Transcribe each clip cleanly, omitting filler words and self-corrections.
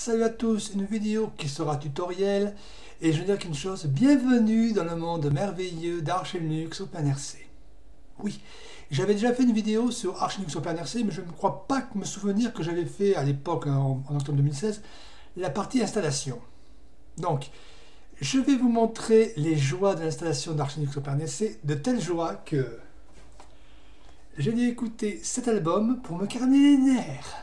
Salut à tous, une vidéo qui sera tutoriel et je veux dire qu'une chose, bienvenue dans le monde merveilleux d'Arch Linux OpenRC. Oui, j'avais déjà fait une vidéo sur Arch Linux OpenRC, mais je ne crois pas me souvenir que j'avais fait à l'époque, en octobre 2016, la partie installation. Donc, je vais vous montrer les joies de l'installation d'Arch Linux OpenRC, de telles joies que j'ai dû écouter cet album pour me carner les nerfs.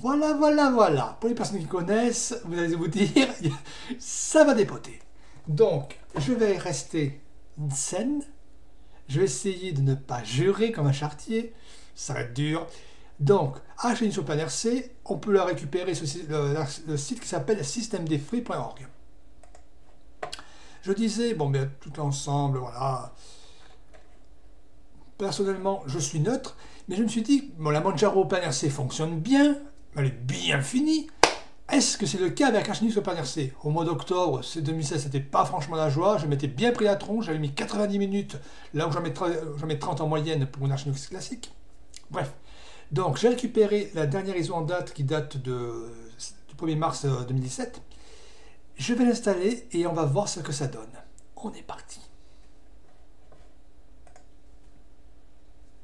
Voilà, voilà, voilà. Pour les personnes qui connaissent, vous allez vous dire, ça va dépoter. Donc, je vais rester saine. Je vais essayer de ne pas jurer comme un chartier. Ça va être dur. Donc, Arch Linux OpenRC, on peut la récupérer sur le site qui s'appelle systemdfree.org. Je disais, bon, mais tout l'ensemble, voilà. Personnellement, je suis neutre. Mais je me suis dit, bon, la Manjaro OpenRC fonctionne bien, elle est bien finie. Est-ce que c'est le cas avec Arch Linux OpenRC? Au mois d'octobre 2016, c'était pas franchement la joie. Je m'étais bien pris la tronche, j'avais mis 90 minutes, là où j'en mets 30 en moyenne pour mon Arch Linux classique. Bref, donc j'ai récupéré la dernière ISO en date qui date du 1er mars 2017. Je vais l'installer et on va voir ce que ça donne. On est parti.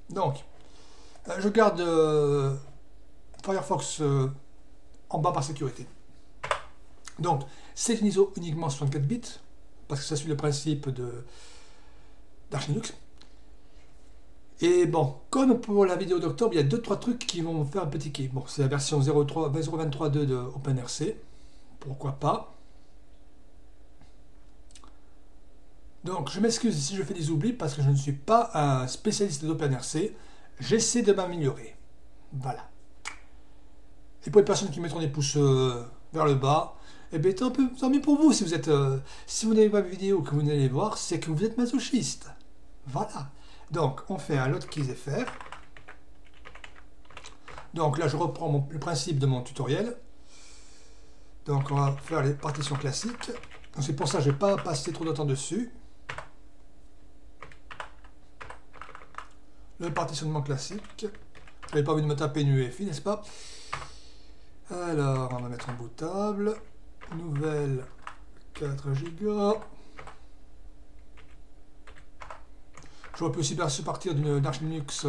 Donc, je garde Firefox en bas par sécurité. Donc, c'est une ISO uniquement 64 bits, parce que ça suit le principe d'Arch Linux. Et bon, comme pour la vidéo d'octobre, il y a 2-3 trucs qui vont me faire un petit kiff. Bon, c'est la version 0.23.2 de OpenRC, pourquoi pas. Donc, je m'excuse si je fais des oublis, parce que je ne suis pas un spécialiste d'OpenRC. J'essaie de m'améliorer. Voilà. Et pour les personnes qui mettront des pouces vers le bas, eh bien tant mieux pour vous. Si vous êtes, si vous n'avez pas de vidéo que vous n'allez voir, c'est que vous êtes masochiste. Voilà. Donc, on fait un load.keys.fr. Donc là, je reprends le principe de mon tutoriel. Donc, on va faire les partitions classiques. C'est pour ça que je n'ai pas passé trop de temps dessus. Le partitionnement classique. J'avais pas envie de me taper une UEFI, n'est-ce pas? Alors, on va mettre en bootable. Nouvelle 4 Go. J'aurais pu aussi partir d'une Arch Linux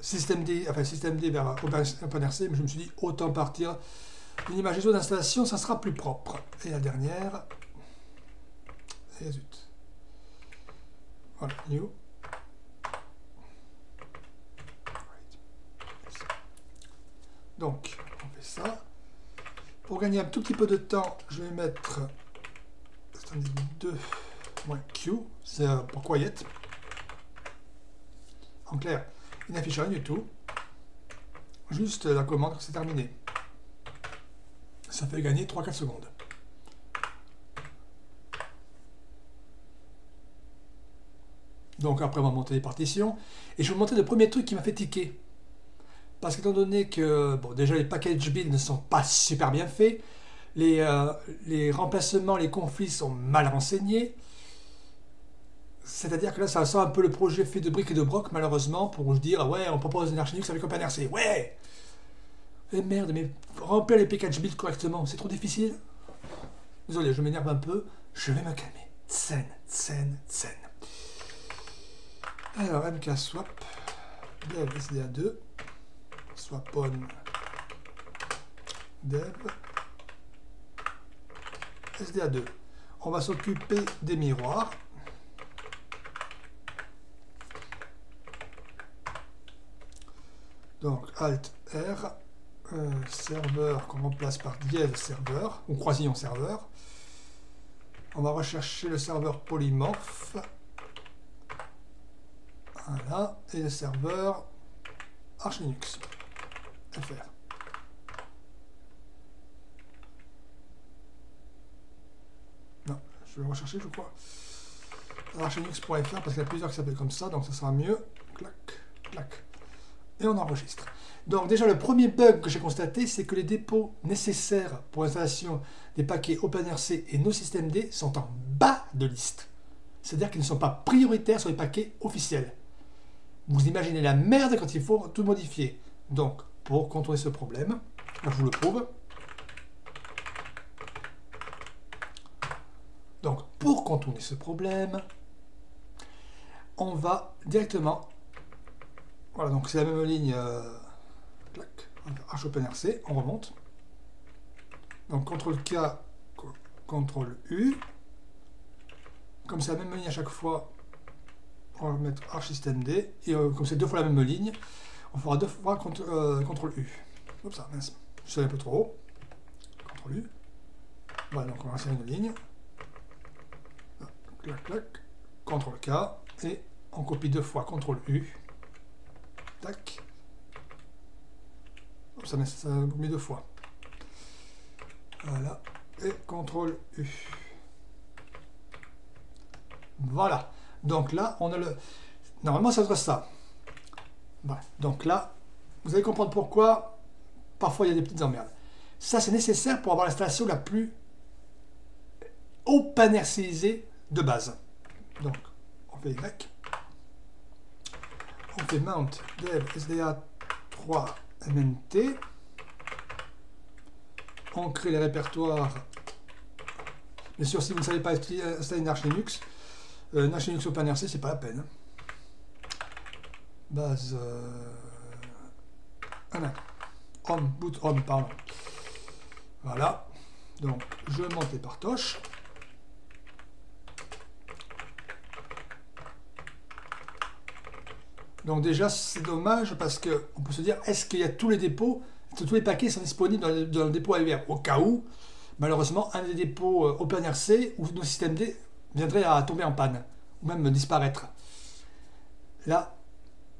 Systemd, enfin Systemd vers OpenRC, mais je me suis dit autant partir d'une image ISO d'installation, ça sera plus propre. Et la dernière. Et zut. Voilà, new. Donc, on fait ça. Pour gagner un tout petit peu de temps, je vais mettre 2-Q, c'est pour quiet. En clair, il n'affiche rien du tout. Juste la commande, c'est terminé. Ça fait gagner 3-4 secondes. Donc après, on va monter les partitions. Et je vais vous montrer le premier truc qui m'a fait tiquer. Parce qu'étant donné que, bon, déjà les package builds ne sont pas super bien faits, les remplacements, les conflits sont mal renseignés, c'est-à-dire que là, ça sent un peu le projet fait de briques et de broc, malheureusement, pour se dire, ouais, on propose une Arch Linux avec OpenRC, ouais! Et merde, mais remplir les package builds correctement, c'est trop difficile? Désolé, je m'énerve un peu, je vais me calmer. Tsen. Alors, MK swap, DLSDA2. Swap on dev SDA2. On va s'occuper des miroirs. Donc Alt R, serveur qu'on remplace par dièse serveur ou croisillon serveur. On va rechercher le serveur polymorphe. Voilà, et le serveur Arch Linux. Faire. Non, je vais rechercher, je crois. Archlinux.fr parce qu'il y a plusieurs qui s'appellent comme ça, donc ça sera mieux. Clac, clac. Et on enregistre. Donc déjà le premier bug que j'ai constaté, c'est que les dépôts nécessaires pour l'installation des paquets OpenRC et nos Systemd sont en bas de liste. C'est-à-dire qu'ils ne sont pas prioritaires sur les paquets officiels. Vous imaginez la merde quand il faut tout modifier. Donc, pour contourner ce problème, je vous le prouve, Pour contourner ce problème, on va directement, voilà, donc c'est la même ligne, clac, Arch OpenRC, on remonte, donc CTRL K, CTRL U, comme c'est la même ligne à chaque fois, on va mettre Arch Systemd, et comme c'est deux fois la même ligne, on fera deux fois CTRL U, comme ça, mince, je suis allé un peu trop haut, CTRL U, voilà, donc on va insérer une ligne, clac, clac, CTRL K, et on copie deux fois CTRL U, tac, ça met deux fois, voilà, et CTRL U. Voilà, donc là, on a le... Normalement, ça serait ça. Voilà, donc là, vous allez comprendre pourquoi, parfois, il y a des petites emmerdes. Ça, c'est nécessaire pour avoir l'installation la plus OpenRCisée de base. Donc, on fait Y, on fait mount dev sda3 mnt, on crée les répertoires. Bien sûr, si vous ne savez pas installer une Arch Linux, Arch Linux OpenRC, c'est pas la peine. Base. Ah non. Home, boot home, pardon. Voilà. Donc, je monte les partoches. Donc, déjà, c'est dommage parce qu'on peut se dire est-ce qu'il y a tous les dépôts, tous les paquets sont disponibles dans le dépôt AUR. Au cas où, malheureusement, un des dépôts OpenRC ou nos systèmes D viendrait à tomber en panne, ou même disparaître. Là,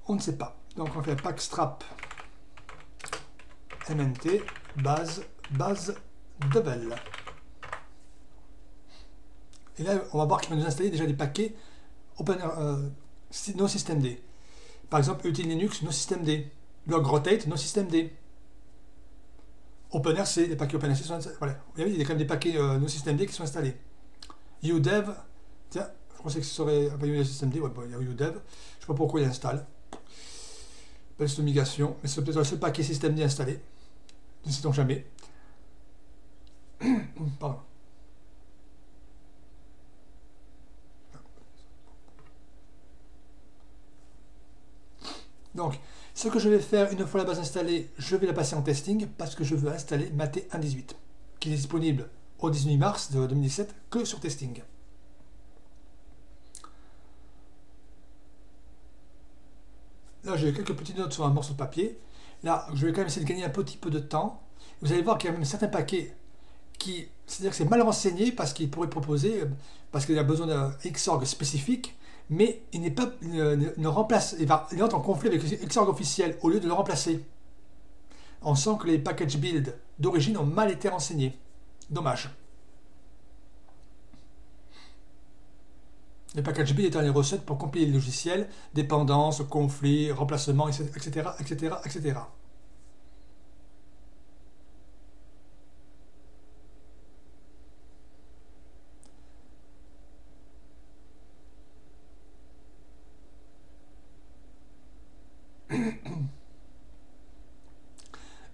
on ne sait pas. Donc on fait packstrap mnt base double. Et là, on va voir qu'il va nous installer déjà des paquets no systemd. Par exemple, util linux no systemd, log rotate no systemd, OpenRC, les paquets OpenRC sont installés. Voilà. Vous voyez, il y a quand même des paquets no systemd qui sont installés. udev, tiens, je pensais que ce serait systemd, ouais, bon, il y a udev, je ne sais pas pourquoi il installe. Belle sommigation, mais c'est peut-être le seul paquet systemd installé, ne sait-on jamais. Pardon. Donc, ce que je vais faire une fois la base installée, je vais la passer en testing parce que je veux installer MATE 1.18 qui est disponible au 18 mars de 2017 que sur testing. Là, j'ai quelques petites notes sur un morceau de papier. Là, je vais quand même essayer de gagner un petit peu de temps. Vous allez voir qu'il y a même certains paquets qui, c'est-à-dire que c'est mal renseigné parce qu'il pourrait proposer, parce qu'il a besoin d'un Xorg spécifique, mais il n'est pas, ne remplace, il entre en conflit avec le Xorg officiel au lieu de le remplacer. On sent que les package build d'origine ont mal été renseignés. Dommage. Le package build est une recette pour compiler le logiciel, dépendance, conflit, remplacement, etc., etc., etc.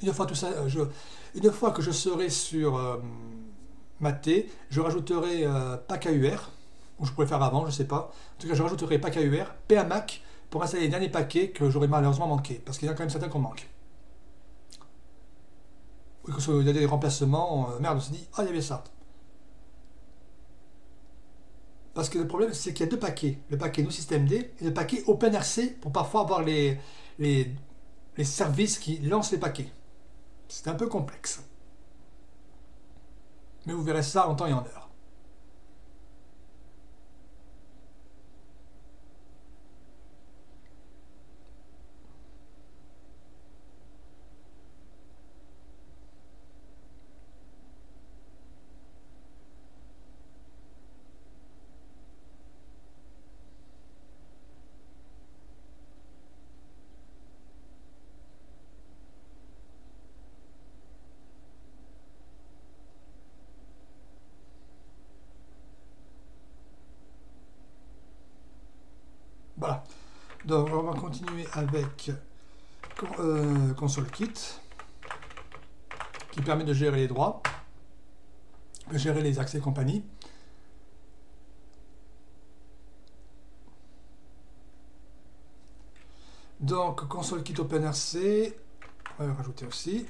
Une fois, tout ça, une fois que je serai sur MATE, je rajouterai PACAUR, ou je pourrais faire avant, je ne sais pas. En tout cas, je rajouterai PACAUR, PAMAC, pour installer les derniers paquets que j'aurais malheureusement manqué, parce qu'il y en a quand même certains qu'on manque. Ou qu'il y a des remplacements, merde, on se dit, ah, il y avait ça. Parce que le problème, c'est qu'il y a deux paquets, le paquet no systemd et le paquet OpenRC, pour parfois avoir les services qui lancent les paquets. C'est un peu complexe. Mais vous verrez ça en temps et en heure. Voilà, donc on va continuer avec Console Kit qui permet de gérer les droits, de gérer les accès et compagnie. Donc, Console Kit OpenRC, on va rajouter aussi.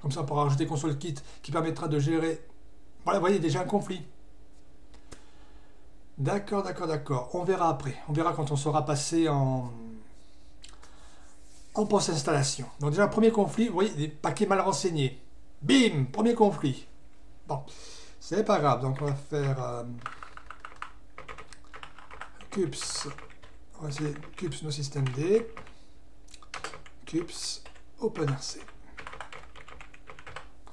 Comme ça, on pourra rajouter Console Kit qui permettra de gérer. Voilà, vous voyez, déjà un conflit. D'accord, d'accord, d'accord. On verra après. On verra quand on sera passé en post-installation. Donc, déjà, premier conflit, vous voyez, des paquets mal renseignés. Bim, premier conflit. Bon, c'est pas grave. Donc, on va faire CUPS. On va essayer CUPS no Systemd. CUPS OpenRC.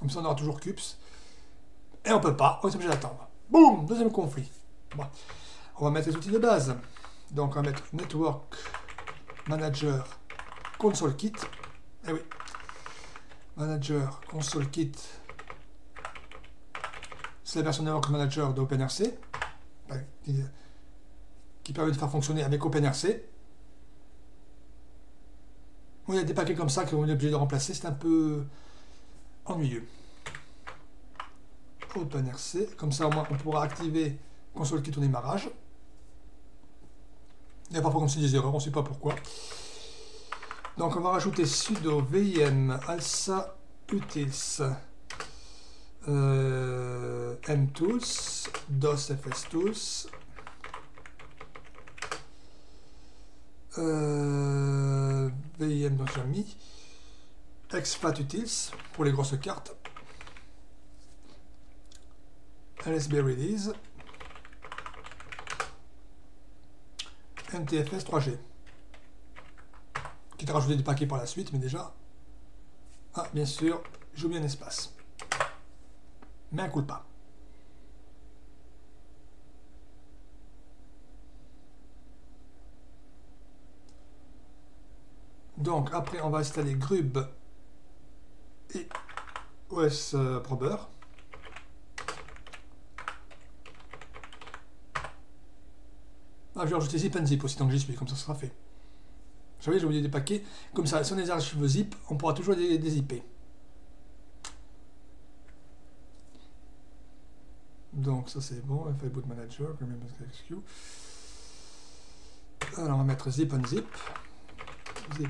Comme ça, on aura toujours CUPS. Et on peut pas, on est obligé d'attendre. Boum, deuxième conflit. Bon. On va mettre les outils de base. Donc, on va mettre Network Manager Console Kit. Eh oui. Manager Console Kit. C'est la version Network Manager d'OpenRC. Qui permet de faire fonctionner avec OpenRC. Il y a des paquets comme ça qu'on est obligé de remplacer. C'est un peu ennuyeux. OpenRC. Comme ça, au moins, on pourra activer Console Kit au démarrage. Il y a parfois comme c'est des erreurs, on ne sait pas pourquoi. Donc, on va rajouter sudo vim alsa utils mtools dos fstools vim donc j'ai mis expat utils pour les grosses cartes lsb release NTFS 3G. Quitte à rajouter des paquets par la suite, mais déjà. Ah, bien sûr, j'ai oublié un espace. Mais un coup de pas. Donc, après, on va installer Grub et OS Prober. Ah, je vais rajouter zip and zip aussi, tant que j'y suis, comme ça sera fait. Vous savez, j'ai oublié des paquets. Comme ça, si on les archives zip, on pourra toujours les dézipper. Donc, ça c'est bon. Fireboot Manager, alors, on va mettre zip and zip, et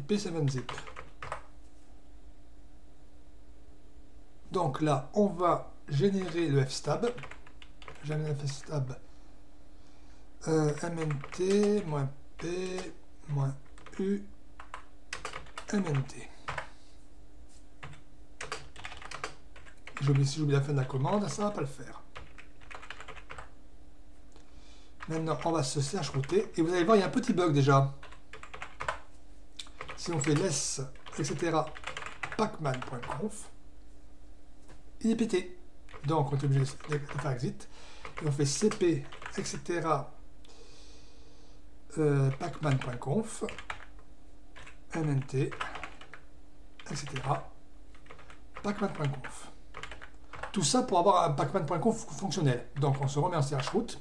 p7 zip. Donc là, on va générer le FSTAB. J'amène FSTAB. mnt-p-u mnt. Si j'oublie la fin de la commande, ça ne va pas le faire. Maintenant, on va se chrouter. Et vous allez voir, il y a un petit bug déjà. Si on fait less, etc. pacman.conf, il est pété. Donc, on est obligé de faire exit. Et on fait cp, etc. pacman.conf mnt etc. pacman.conf. Tout ça pour avoir un pacman.conf fonctionnel. Donc on se remet en chroute.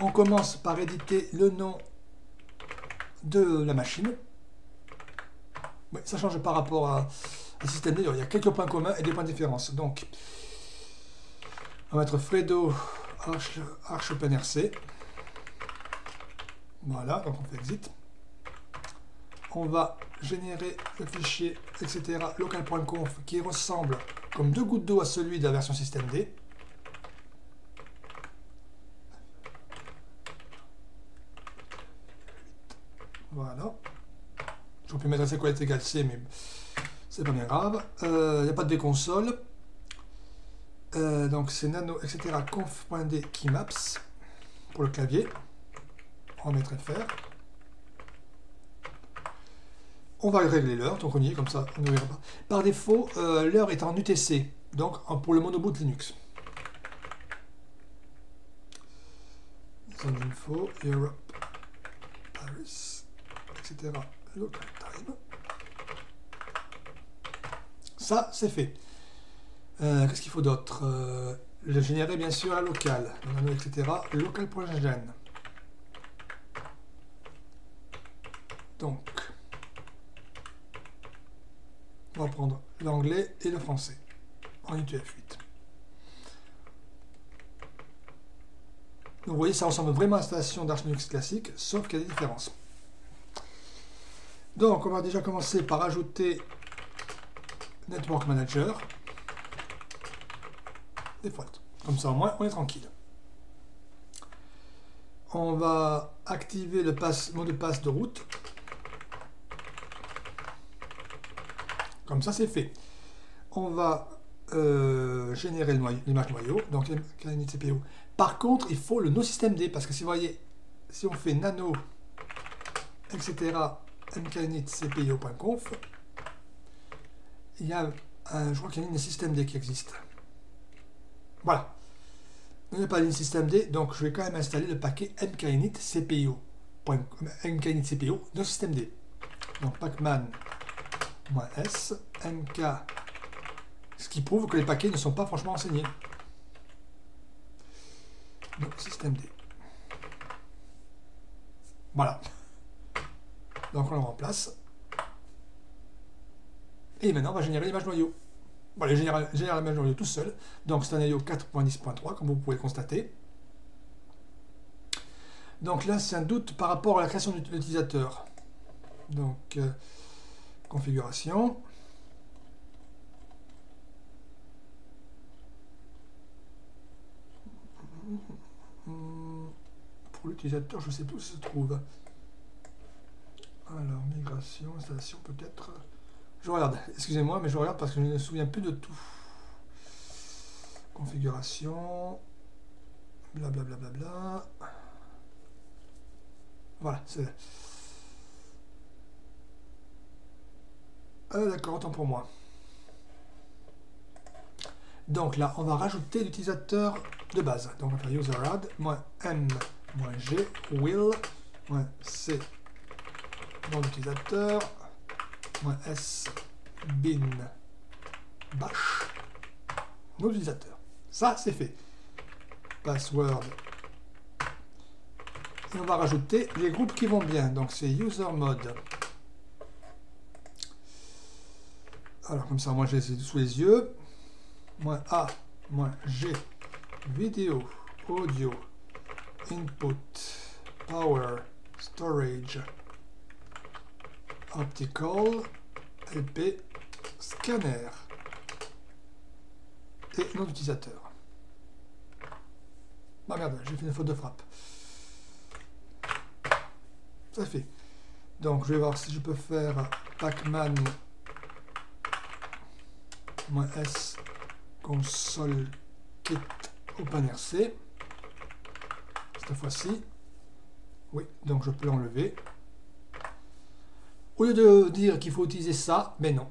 On commence par éditer le nom de la machine. Oui, ça change par rapport à Systemd. D'ailleurs, il y a quelques points communs et des points de différence. Donc on va mettre Fredo Arch OpenRC. Voilà, donc on fait exit. On va générer le fichier, etc. local.conf qui ressemble comme deux gouttes d'eau à celui de la version Systemd. Voilà. J'aurais pu mettre assez collecte égale C, mais c'est pas bien grave. Il n'y a pas de console. Donc c'est nano, etc. conf.d keymaps pour le clavier. On va mettre FR. On va régler l'heure, donc on y est, comme ça on ne verra pas. Par défaut, l'heure est en UTC, donc pour le monoboot Linux. Zone info, Europe, Paris, etc. Local time. Ça, c'est fait. Qu'est-ce qu'il faut d'autre? Le générer, bien sûr, à local. Etc. Local.gen. Donc, on va prendre l'anglais et le français en UTF-8. Donc vous voyez, ça ressemble vraiment à l'installation d'Arch Linux classique, sauf qu'il y a des différences. Donc on va déjà commencer par ajouter Network Manager Default. Comme ça au moins on est tranquille. On va activer le mot de passe de route. Comme ça c'est fait. On va générer l'image noyau, donc mkinitcpio. Par contre, il faut le no systemd, parce que si vous voyez, si on fait nano, etc. mkinitcpio.conf, il y a je crois qu'il y a une ligne systemd qui existe. Voilà. Il n'y a pas de ligne systemd, donc je vais quand même installer le paquet mkinitcpio no systemd. Donc pacman-s mk, ce qui prouve que les paquets ne sont pas franchement enseignés. Donc systemd. Voilà. Donc on le remplace. Et maintenant on va générer l'image noyau. Voilà, il génère l'image noyau tout seul. Donc c'est un noyau 4.10.3 comme vous pouvez le constater. Donc là c'est un doute par rapport à la création de l'utilisateur. Donc configuration. Pour l'utilisateur, je ne sais plus où ça se trouve. Alors, migration, installation, peut-être. Je regarde, excusez-moi, mais je regarde parce que je ne me souviens plus de tout. Configuration, blablabla. Bla bla bla. Voilà, c'est là. Ah, d'accord, autant pour moi. Donc là, on va rajouter l'utilisateur de base. Donc on va faire user-add -m-g will-c dans l'utilisateur -s bin bash dans l'utilisateur. Ça, c'est fait. Password. Et on va rajouter les groupes qui vont bien. Donc c'est user-mode. Alors comme ça, moi, je les ai sous les yeux. -a, -g, vidéo, audio, input, power, storage, optical, LP, scanner et nom d'utilisateur. Bah merde, j'ai fait une faute de frappe. Ça fait. Donc je vais voir si je peux faire pacman -s Console Kit OpenRC. Cette fois-ci. Oui, donc je peux l'enlever. Au lieu de dire qu'il faut utiliser ça, mais non.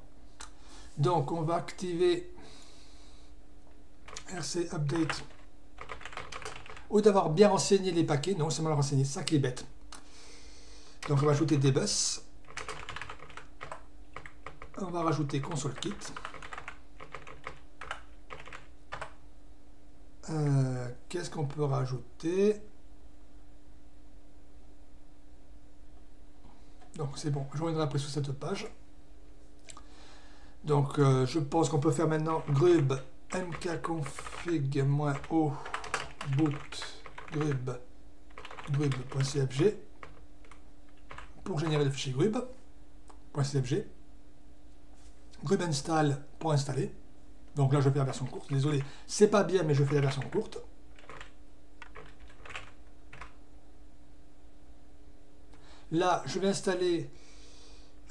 Donc on va activer RC Update. Au lieu d'avoir bien renseigné les paquets, non, c'est mal renseigné, ça qui est bête. Donc on va ajouter des bus. On va rajouter Console Kit. Qu'est-ce qu'on peut rajouter? Donc c'est bon, je reviendrai après sur cette page. Donc je pense qu'on peut faire maintenant grub mkconfig-o boot grub grub.cfg pour générer le fichier grub.cfg grub install pour installer. Donc là, je fais la version courte. Désolé, c'est pas bien, mais je fais la version courte. Là, je vais installer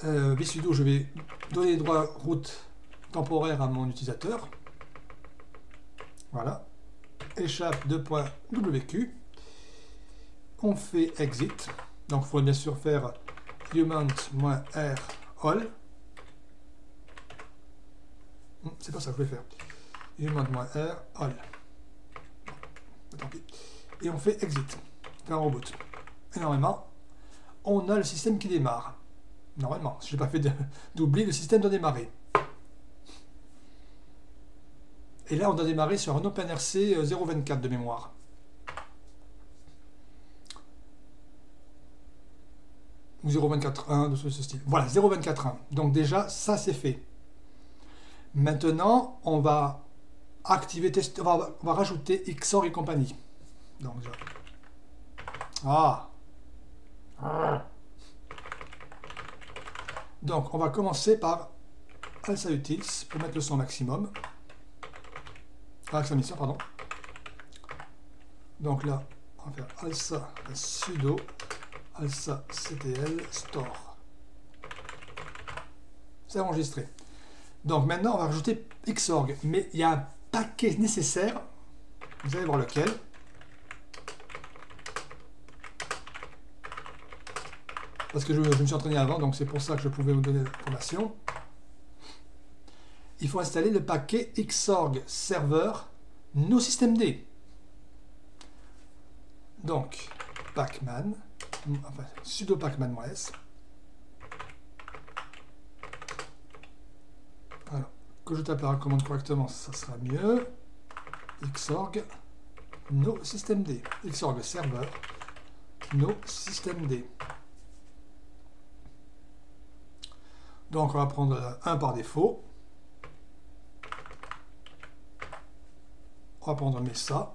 vsudo. Je vais donner les droits route temporaires à mon utilisateur. Voilà. Échappe 2.wq. On fait exit. Donc, il faut bien sûr faire humant-r all. C'est pas ça que je voulais faire. Humant-r, all. Tant pis. Et on fait exit. Faire un reboot. Et normalement, on a le système qui démarre. Normalement, si je n'ai pas fait d'oubli, le système doit démarrer. Et là, on doit démarrer sur un OpenRC 0.24 de mémoire. Ou 0.24.1 de ce style. Voilà, 0.24.1. Donc déjà, ça c'est fait. Maintenant, on va activer, on va rajouter Xorg et compagnie. Donc, Ah. Donc, on va commencer par ALSA Utils pour mettre le son au maximum. ALSA Mixer, pardon. Donc là, on va faire ALSA sudo ALSA CTL store. C'est enregistré. Donc maintenant, on va rajouter Xorg. Mais il y a un paquet nécessaire. Vous allez voir lequel. Parce que je me suis entraîné avant, donc c'est pour ça que je pouvais vous donner l'information. Il faut installer le paquet Xorg Server No Systemd. Donc, pacman, enfin, sudo pacman-s. Alors, que je tape la commande correctement, ça sera mieux. Xorg No Systemd. Xorg Server No Systemd. Donc on va prendre un par défaut. On va prendre Mesa.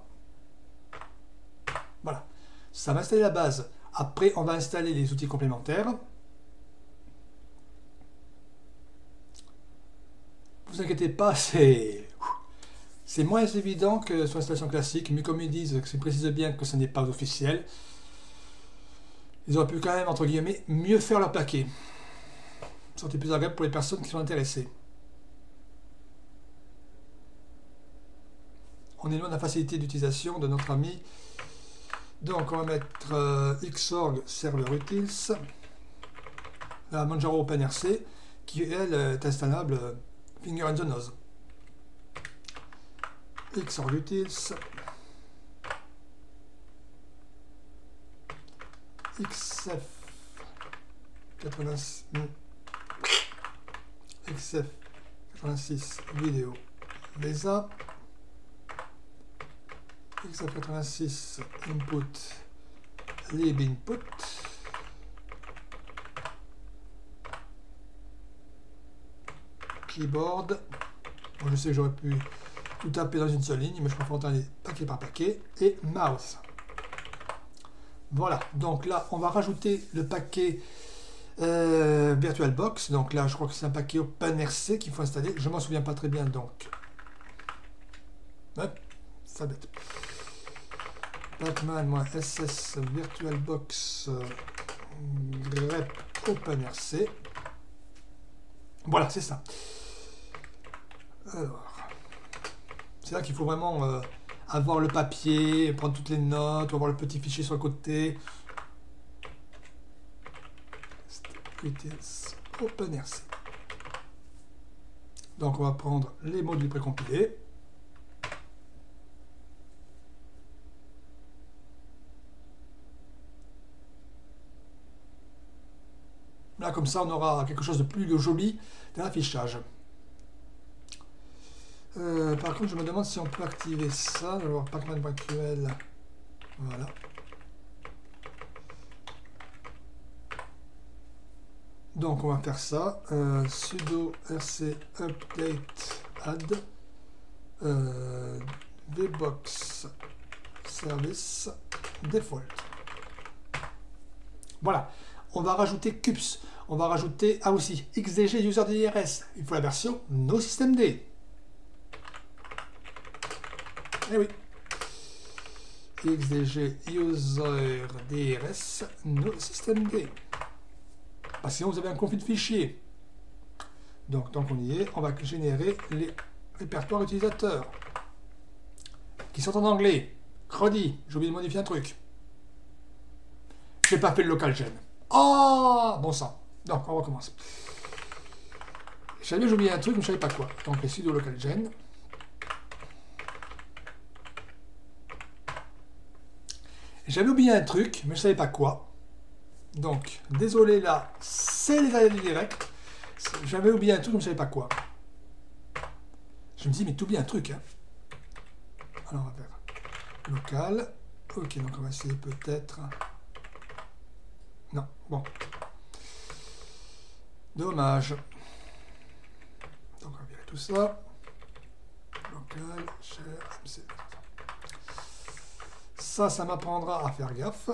Voilà. Ça va installer la base. Après, on va installer les outils complémentaires. Ne vous inquiétez pas, c'est moins évident que sur l'installation classique. Mais comme ils disent, ils précisent bien que ce n'est pas officiel. Ils auraient pu quand même, entre guillemets, mieux faire leur paquet. C'était plus agréable pour les personnes qui sont intéressées. On est loin de la facilité d'utilisation de notre ami. Donc on va mettre Xorg Server Utils, la Manjaro OpenRC, qui elle est installable finger in the nose. Xorg Utils, xf 86 XF86 vidéo Mesa, XF86 input lib input, keyboard. Bon, je sais que j'aurais pu tout taper dans une seule ligne, mais je préfère aller paquet par paquet, et mouse. Voilà, donc là on va rajouter le paquet VirtualBox. Donc là je crois que c'est un paquet OpenRC qu'il faut installer, je m'en souviens pas très bien, donc hop, ça bête, pacman-ss virtualbox grep OpenRC. Voilà, c'est ça. Alors c'est là qu'il faut vraiment avoir le papier, prendre toutes les notes, avoir le petit fichier sur le côté. OpenRC. Donc on va prendre les modules précompilés. Là comme ça on aura quelque chose de plus joli dans l'affichage. Par contre je me demande si on peut activer ça. Alors pacman.ql. Voilà. Donc on va faire ça, sudo rc update add vbox service default. Voilà, on va rajouter CUPS, on va rajouter aussi xdg user DIRS. Il faut la version No Systemd. Eh oui, xdg user DIRS No Systemd. Parce que sinon vous avez un conflit de fichiers. Donc tant qu'on y est, on va générer les répertoires utilisateurs qui sont en anglais. Cruddy, j'ai oublié de modifier un truc. J'ai pas fait le local gen. Oh bon sang. Donc on recommence. J'avais oublié un truc, mais je savais pas quoi. Donc les sudo local gen. J'avais oublié un truc, mais je savais pas quoi. Donc, désolé là, c'est les aléas du direct. J'avais oublié un truc, je ne savais pas quoi. Je me dis, mais t'oublies un truc. Hein. Alors, on va faire local. Ok, donc on va essayer peut-être. Non, bon. Dommage. Donc, on va virer tout ça. Local, share, etc. Ça, ça m'apprendra à faire gaffe.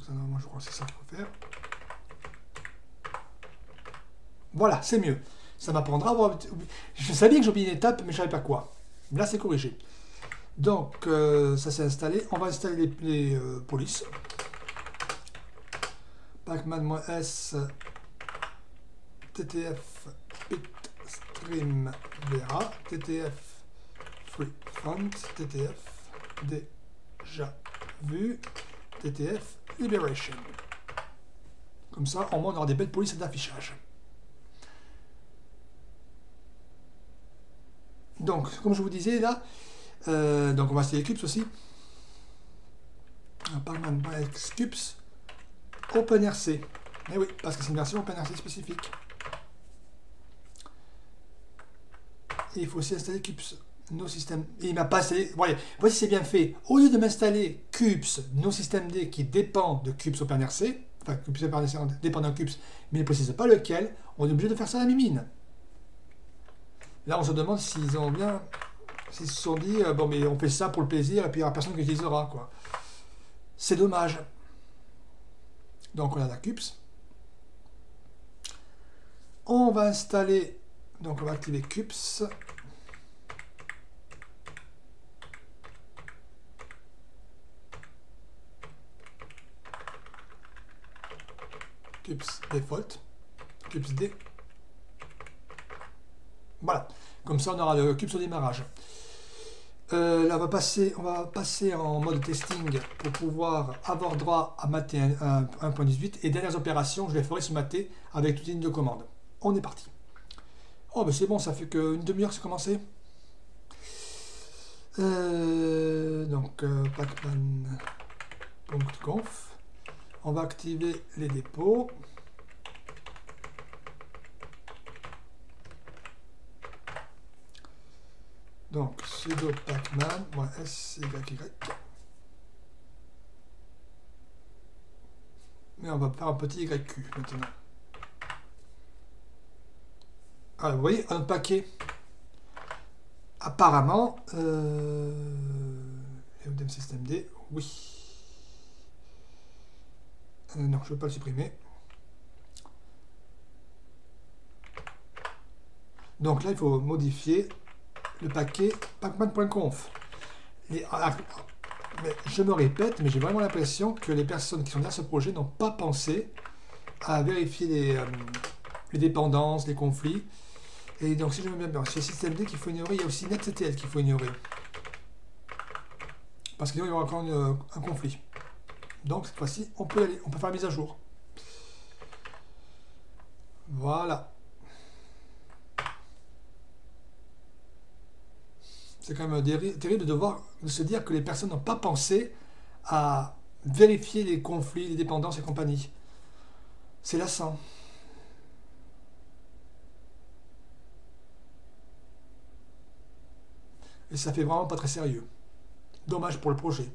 Donc ça, normalement, je crois que c'est ça qu'il faut faire. Voilà, c'est mieux. Ça m'apprendra. Je savais que j'ai oublié une étape, mais je ne savais pas quoi. Là, c'est corrigé. Donc, ça s'est installé. On va installer les polices. Pacman-S ttf bitstream VRA ttf free font ttf déjà vu ttf liberation. Comme ça, on monte dans des belles polices d'affichage. Donc, comme je vous disais là, donc on va installer CUPS aussi. Pacman.conf CUPS OpenRC. Eh oui, parce que c'est une version OpenRC spécifique. Et il faut aussi installer CUPS no system. Et il m'a pas installé. Voyez, voici c'est bien fait. Au lieu de m'installer CUPS no systemd qui dépend de CUPS OpenRC, enfin CUPS OpenRC dépend d'un CUPS, mais il ne précise pas lequel, on est obligé de faire ça à la mimine. Là, on se demande s'ils ont bien, s'ils se sont dit, bon, mais on fait ça pour le plaisir, et puis il n'y aura personne qui utilisera, quoi. C'est dommage. Donc, on a la CUPS. On va installer, donc on va activer CUPS. CUPS default. CUPS D. Voilà, comme ça on aura le CUPS au démarrage. Là on va passer en mode testing pour pouvoir avoir droit à MATE 1.18 et dernières opérations, je les ferai sur MATE avec toute ligne de commande. On est parti. Oh ben c'est bon, ça fait qu'une demi-heure que c'est commencé. Donc pacman.conf, on va activer les dépôts. Donc, sudo pacman, -syy. Mais on va faire un petit yq maintenant. Alors, vous voyez, un paquet. Apparemment, systemd, oui. Non, je ne veux pas le supprimer. Donc là, il faut modifier le paquet pacman.conf. Je me répète, mais j'ai vraiment l'impression que les personnes qui sont derrière ce projet n'ont pas pensé à vérifier les dépendances, les conflits. Et donc, si je me mets bien, c'est systemd qu'il faut ignorer, il y a aussi netctl qu'il faut ignorer. Parce qu'il y aura encore un conflit. Donc, cette fois-ci, on peut faire la mise à jour. Voilà. C'est quand même terrible de se dire que les personnes n'ont pas pensé à vérifier les conflits, les dépendances et compagnie. C'est lassant. Et ça fait vraiment pas très sérieux. Dommage pour le projet.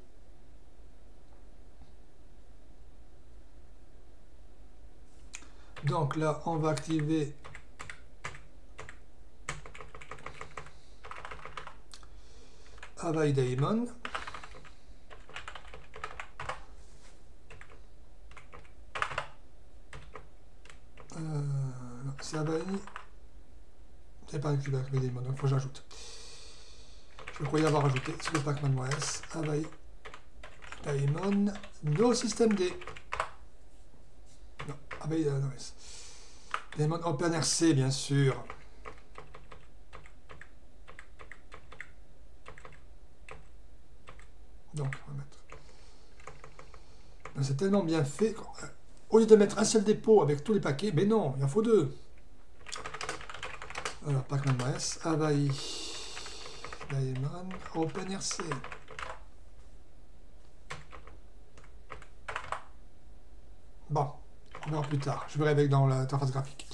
Donc là, on va activer Avahi daemon. C'est Avahi. C'est pas activé avec daemon, donc il faut que j'ajoute. Je croyais avoir ajouté sur le pacman.s Avahi daemon no systemd. Non, Avahi daemon OpenRC bien sûr. Donc, on va mettre. C'est tellement bien fait. Au lieu de mettre un seul dépôt avec tous les paquets, mais non, il en faut deux. Alors, pacman.s, Avahi, daemon, OpenRC. Bon, on verra plus tard. Je verrai avec dans l'interface graphique.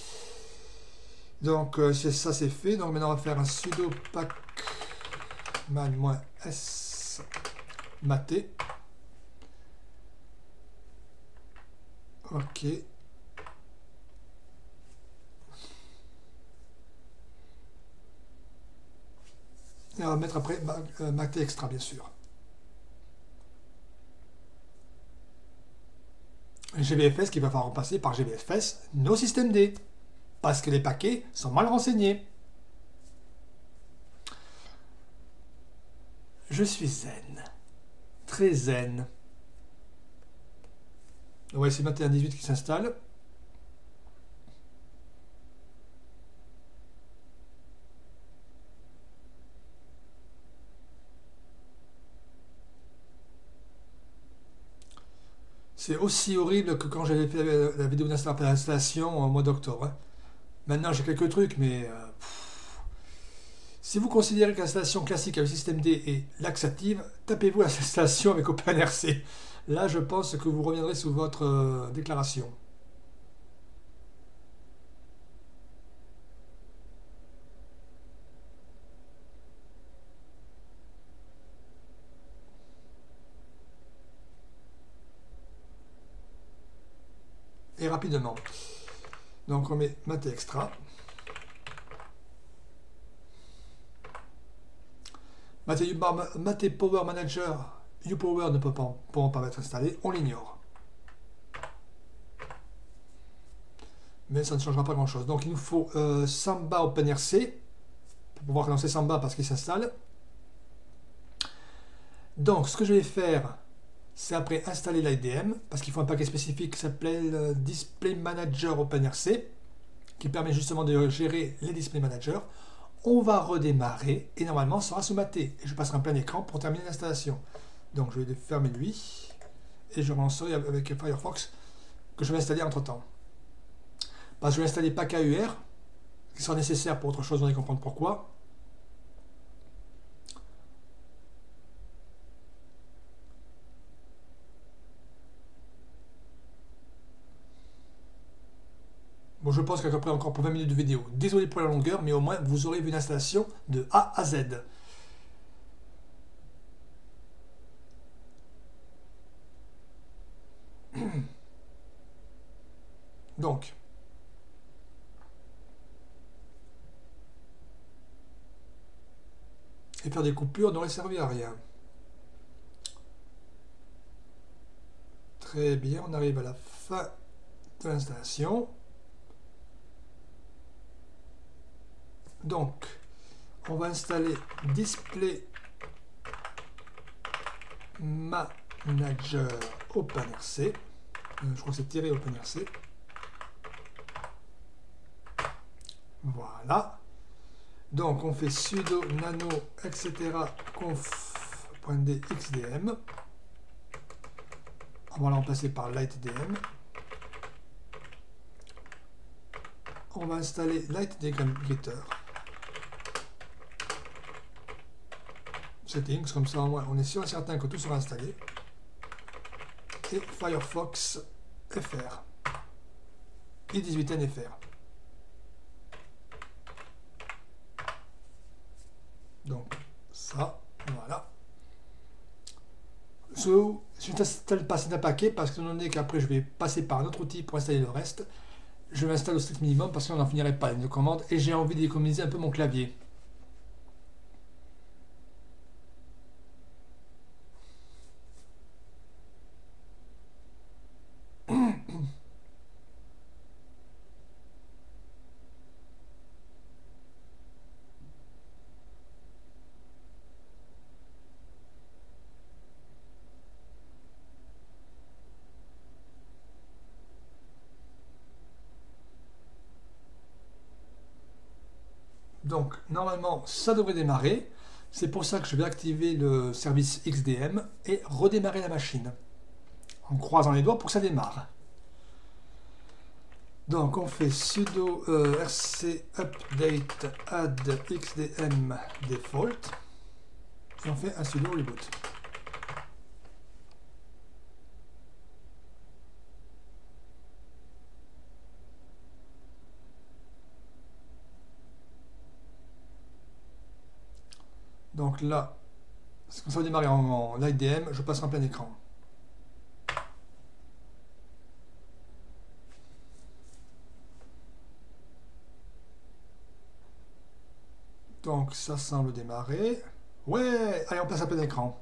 Donc, ça c'est fait. Donc, maintenant, on va faire un sudo pacman-s. Maté. Ok. Et on va mettre après maté extra, bien sûr. GVFS qui va falloir remplacer par GVFS no Systemd, parce que les paquets sont mal renseignés. Je suis zen, très zen. Ouais, c'est 21.18 qui s'installe. C'est aussi horrible que quand j'avais fait la vidéo d'installation au mois d'octobre. Hein. Maintenant, j'ai quelques trucs, mais... si vous considérez que l'installation classique avec Systemd est laxative, tapez-vous l'installation avec OpenRC. Là, je pense que vous reviendrez sous votre déclaration. Et rapidement. Donc on met mate extra. Mate Power Manager, uPower ne peut pas être installé, on l'ignore. Mais ça ne changera pas grand chose. Donc il nous faut Samba OpenRC pour pouvoir lancer Samba parce qu'il s'installe. Donc ce que je vais faire, c'est après installer l'IDM, parce qu'il faut un paquet spécifique qui s'appelle Display Manager OpenRC, qui permet justement de gérer les Display Managers. On va redémarrer et normalement ça sera maté. Et je passerai en plein écran pour terminer l'installation. Donc je vais fermer lui et je relancerai avec Firefox que je vais installer entre temps. Parce que je vais installer PACAUR qui sera nécessaire pour autre chose, on va comprendre pourquoi. Bon, je pense qu'à peu près encore pour 20 minutes de vidéo. Désolé pour la longueur, mais au moins vous aurez vu l'installation de A à Z. Donc, et faire des coupures n'aurait servi à rien. Très bien, on arrive à la fin de l'installation. Donc, on va installer Display Manager OpenRC. Je crois que c'est tiré OpenRC. Voilà. Donc, on fait sudo nano etc. conf.dxdm. On va la remplacer par lightdm. On va installer lightdm getter. Settings, comme ça on est sûr et certain que tout sera installé, et Firefox FR et 18n FR. Donc ça, voilà. Je n'installe pas un paquet parce que étant donné qu'après je vais passer par un autre outil pour installer le reste, je m'installe au strict minimum parce qu'on n'en finirait pas les commandes et j'ai envie d'économiser un peu mon clavier. Donc, normalement, ça devrait démarrer. C'est pour ça que je vais activer le service XDM et redémarrer la machine. En croisant les doigts pour que ça démarre. Donc, on fait sudo rc update add xdm default. Et on fait un sudo reboot. Donc là, c'est comme ça va démarrer en IDM, je passe en plein écran. Donc ça semble démarrer. Ouais, allez, on passe en plein écran.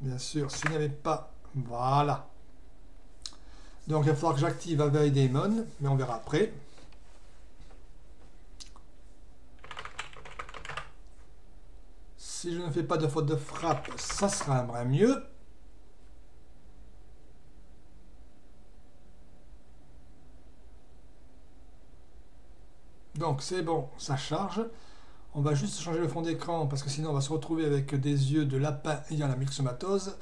bien sûr, s'il n'y avait pas, voilà. Donc il va falloir que j'active Avahi Daemon, mais on verra après. Si je ne fais pas de faute de frappe, ça sera vraiment mieux. Donc c'est bon, ça charge. On va juste changer le fond d'écran parce que sinon on va se retrouver avec des yeux de lapin ayant la myxomatose.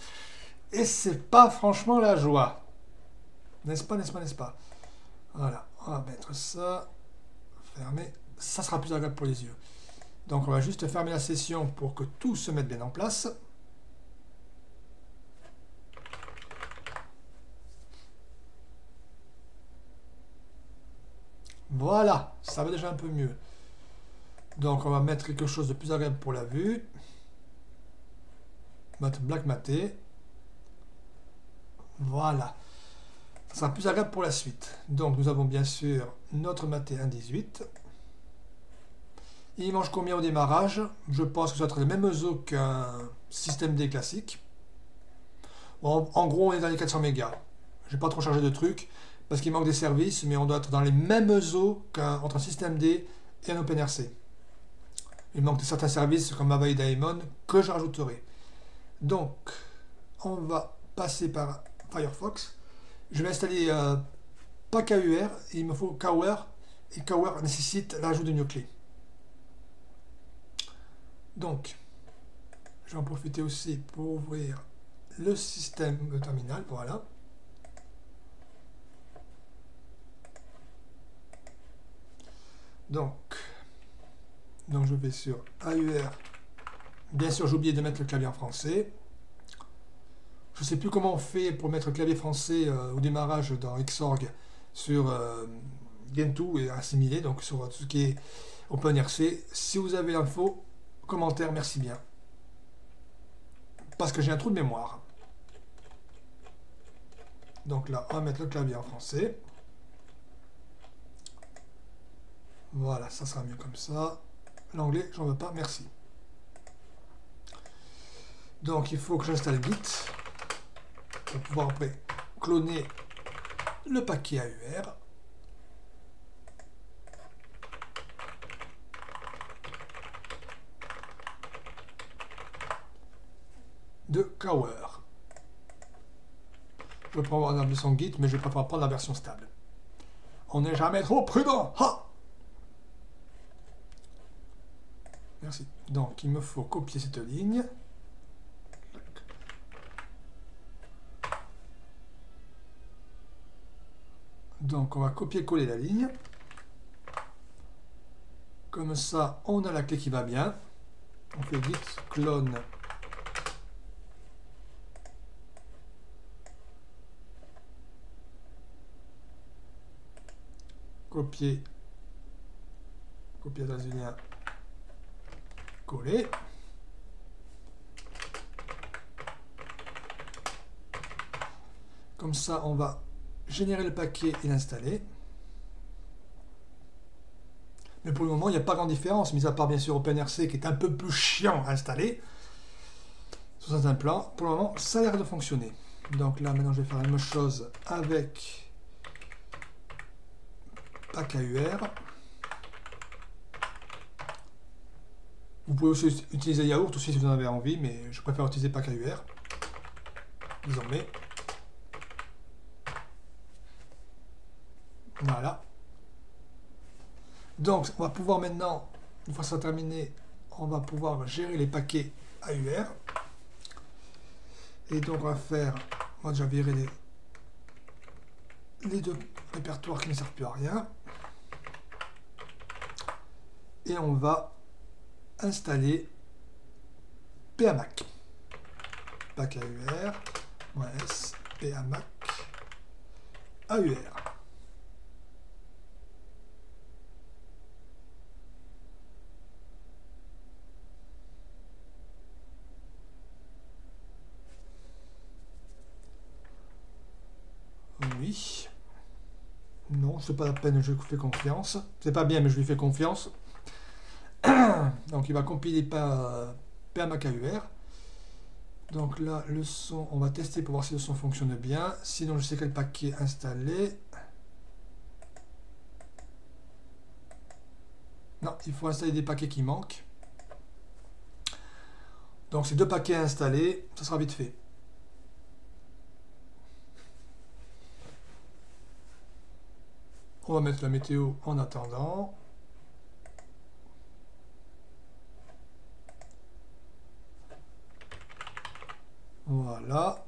Et c'est pas franchement la joie. N'est-ce pas? Voilà, on va mettre ça. Fermer. Ça sera plus agréable pour les yeux. Donc on va juste fermer la session pour que tout se mette bien en place. Voilà, ça va déjà un peu mieux. Donc on va mettre quelque chose de plus agréable pour la vue. Black maté. Voilà. Ça sera plus agréable pour la suite. Donc nous avons bien sûr notre maté 1.18. Il mange combien au démarrage? Je pense que ça va être les mêmes eaux qu'un Systemd classique. Bon, en gros, on est dans les 400 mégas. Je n'ai pas trop chargé de trucs parce qu'il manque des services, mais on doit être dans les mêmes eaux qu'entre un Systemd et un OpenRC. Il manque de certains services comme Avahi Daemon que je rajouterai. Donc, on va passer par Firefox. Je vais installer Pacaur. Il me faut Cower. Et Cower nécessite l'ajout d'une clé. Donc, je vais en profiter aussi pour ouvrir le système de terminal, voilà. Donc je vais sur AUR. Bien sûr, j'ai oublié de mettre le clavier en français. Je ne sais plus comment on fait pour mettre le clavier français au démarrage dans Xorg sur Gentoo et assimilé, donc sur tout ce qui est OpenRC. Si vous avez l'info, commentaire, merci bien. Parce que j'ai un trou de mémoire. Donc là, on va mettre le clavier en français. Voilà, ça sera mieux comme ça. L'anglais, j'en veux pas, merci. Donc il faut que j'installe Git pour pouvoir après cloner le paquet AUR. De Cower. Je prends un de son guide, mais je préfère prendre la version stable. On n'est jamais trop prudent. Ha, merci. Donc il me faut copier cette ligne. Donc on va copier-coller la ligne. Comme ça, on a la clé qui va bien. On fait git clone. Copier dans le lien, coller. Comme ça, on va générer le paquet et l'installer. Mais pour le moment, il n'y a pas grande différence, mis à part bien sûr OpenRC qui est un peu plus chiant à installer. Sur certains plans, pour le moment, ça a l'air de fonctionner. Donc là, maintenant, je vais faire la même chose avec AKUR. Vous pouvez aussi utiliser Yaourt aussi si vous en avez envie, mais je préfère utiliser PACAUR désormais. Voilà. Donc on va pouvoir maintenant, une fois ça terminé, on va pouvoir gérer les paquets AUR. Et donc on va faire, on va déjà virer les deux répertoires qui ne servent plus à rien. Et on va installer PAMAC. PACAUR, -S, PAMAC, AUR. Oui. Non, c'est pas la peine, je lui fais confiance. C'est pas bien, mais je lui fais confiance. Donc il va compiler par PAMAC AUR Donc là, le son, on va tester pour voir si le son fonctionne bien. Sinon, je sais quel paquet installer. Non, il faut installer des paquets qui manquent. Donc, ces deux paquets installés, ça sera vite fait. On va mettre la météo en attendant. Voilà.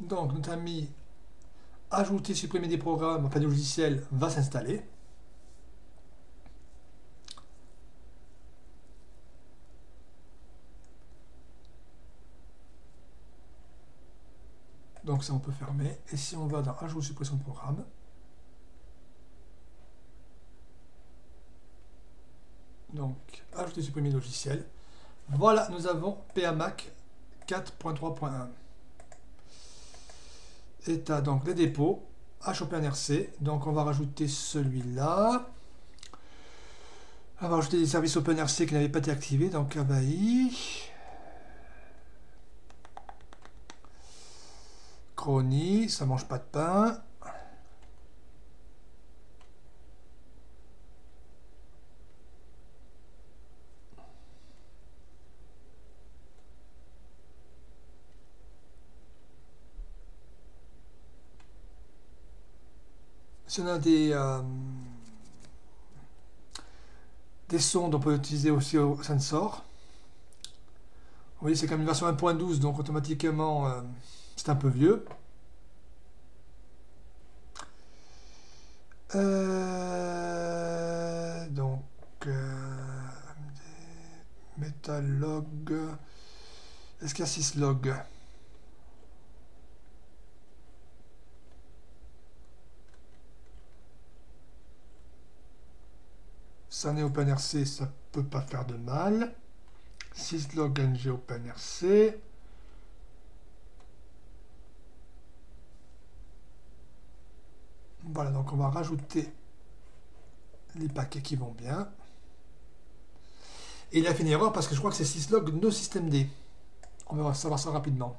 Donc notre ami ajouter, supprimer des programmes, enfin des logiciels, va s'installer. Donc ça on peut fermer, et si on va dans ajout suppression de programme, donc ajouter supprimer logiciel, voilà, nous avons PAMAC 4.3.1. Et tu as donc les dépôts HOPNRC, donc on va rajouter celui-là, on va rajouter des services OpenRC qui n'avaient pas été activés, donc Avahi, Chrony, ça mange pas de pain. Si on a des sondes, on peut utiliser aussi au sensor. Vous voyez, c'est comme une version 1.12, donc automatiquement... c'est un peu vieux. Metalog. Est-ce qu'il y a syslog? SaneD OpenRC, ça peut pas faire de mal. Syslog ng OpenRC. Voilà, donc on va rajouter les paquets qui vont bien. Et il a fait une erreur parce que je crois que c'est syslog no Systemd. On va savoir ça rapidement.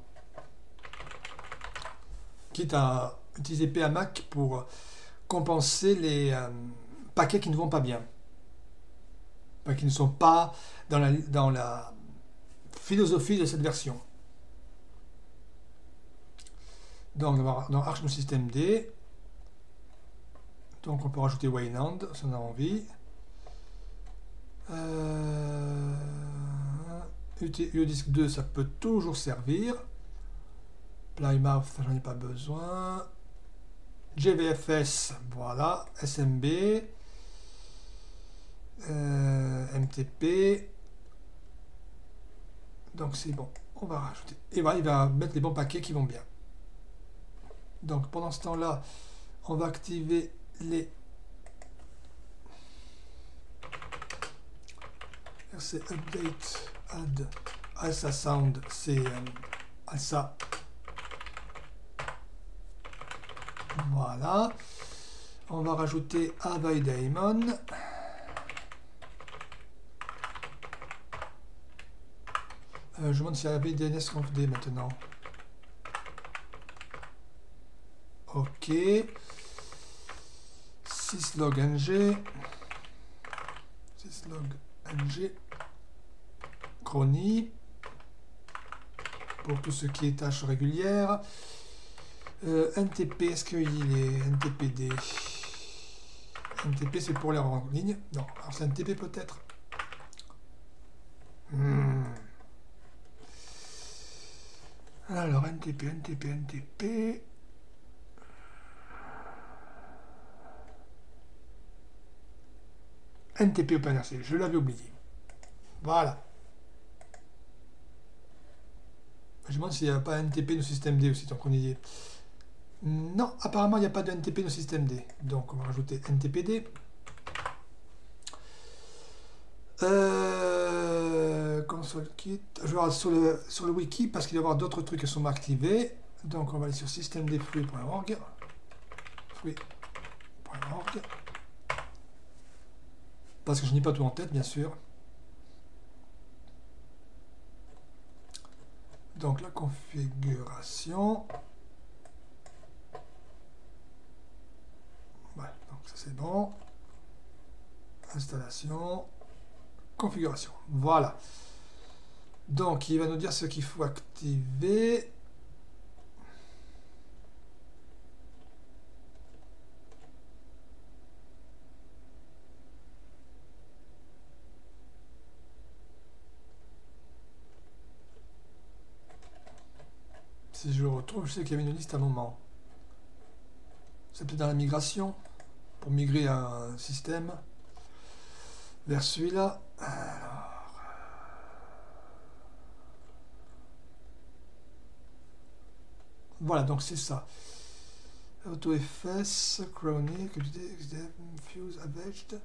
Quitte à utiliser PAMAC pour compenser les paquets qui ne vont pas bien. Enfin, qui ne sont pas dans la philosophie de cette version. Donc dans Arch no Systemd. Donc on peut rajouter Wayland si on a envie. UDisc 2, ça peut toujours servir. Plymouth, j'en ai pas besoin. GVFS, voilà. SMB. NTP. Donc c'est bon, on va rajouter. Et voilà, il va mettre les bons paquets qui vont bien. Donc pendant ce temps-là, on va activer les RC update add ALSA sound, c'est ALSA. Voilà, on va rajouter Avahi Daemon. Je me demande si Avahi DNS confd maintenant. Ok. Syslog ng, Chrony, pour tout ce qui est tâches régulières. NTP, est-ce qu'il est NTPD? NTP, c'est pour les en ligne. Non, alors c'est NTP peut-être. Alors NTP. NTP OpenRC, je l'avais oublié. Voilà. Je me demande s'il n'y a pas NTP no Systemd aussi, tant qu'on y est. Non, apparemment il n'y a pas de NTP no Systemd. Donc on va rajouter NTPD. Console Console Kit. Je regarde sur le wiki parce qu'il va y avoir d'autres trucs qui sont activés. Donc on va aller sur systemdfluid.org. Fluid.org. Parce que je n'ai pas tout en tête, bien sûr. Donc la configuration. Voilà, donc ça c'est bon. Installation. Configuration. Voilà. Donc il va nous dire ce qu'il faut activer. Si je le retrouve, je sais qu'il y avait une liste à un moment. C'est peut-être dans la migration, pour migrer un système vers celui-là. Alors... voilà, donc c'est ça. AutoFS, Crony, Fuse, Avest,